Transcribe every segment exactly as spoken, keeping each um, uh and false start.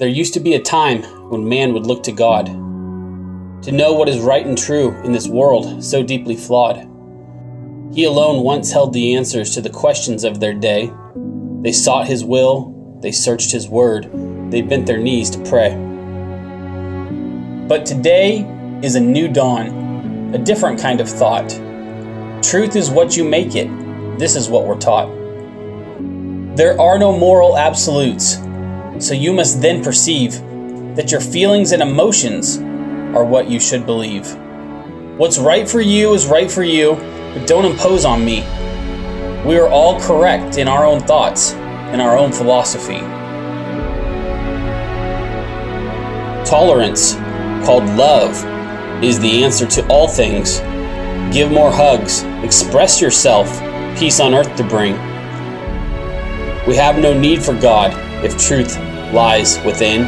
There used to be a time when man would look to God to know what is right and true in this world so deeply flawed. He alone once held the answers to the questions of their day. They sought his will, they searched his word, they bent their knees to pray. But today is a new dawn, a different kind of thought. Truth is what you make it. This is what we're taught. There are no moral absolutes, so you must then perceive that your feelings and emotions are what you should believe. What's right for you is right for you, but don't impose on me. We are all correct in our own thoughts, in our own philosophy. Tolerance, called love, is the answer to all things. Give more hugs, express yourself, peace on earth to bring. We have no need for God if truth lies within.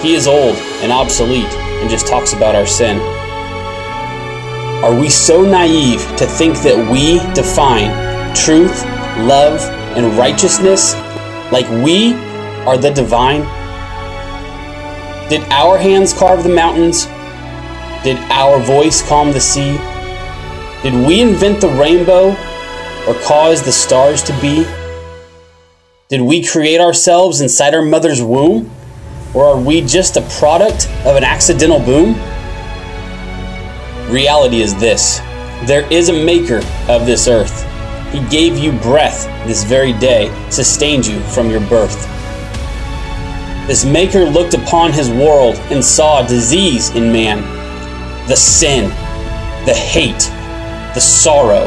He is old and obsolete and just talks about our sin. Are we so naive to think that we define truth, love, and righteousness like we are the divine? Did our hands carve the mountains? Did our voice calm the sea? Did we invent the rainbow or cause the stars to be? Did we create ourselves inside our mother's womb? Or are we just a product of an accidental boom? Reality is this: there is a maker of this earth. He gave you breath this very day, sustained you from your birth. This maker looked upon his world and saw disease in man, the sin, the hate, the sorrow.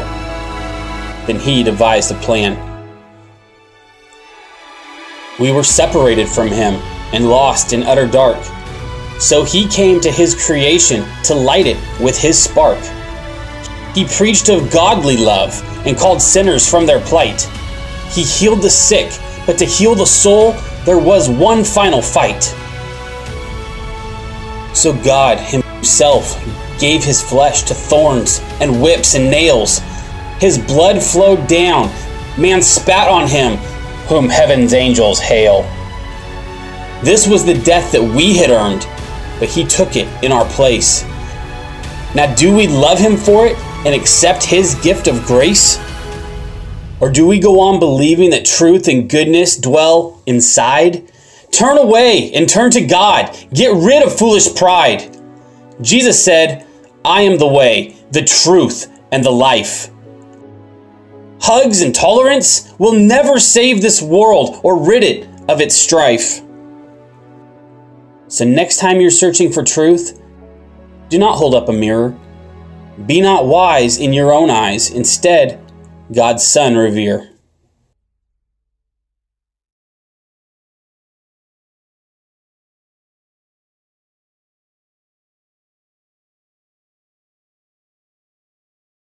Then he devised a plan. We were separated from him and lost in utter dark. So he came to his creation to light it with his spark. He preached of godly love and called sinners from their plight. He healed the sick, but to heal the soul, there was one final fight. So God himself gave his flesh to thorns and whips and nails. His blood flowed down. Man spat on him, whom heaven's angels hail. This was the death that we had earned, but he took it in our place. Now, do we love him for it and accept his gift of grace? Or do we go on believing that truth and goodness dwell inside? Turn away and turn to God. Get rid of foolish pride. Jesus said, "I am the way, the truth, and the life." Hugs and tolerance will never save this world or rid it of its strife. So next time you're searching for truth, do not hold up a mirror. Be not wise in your own eyes. Instead, God's Son revere.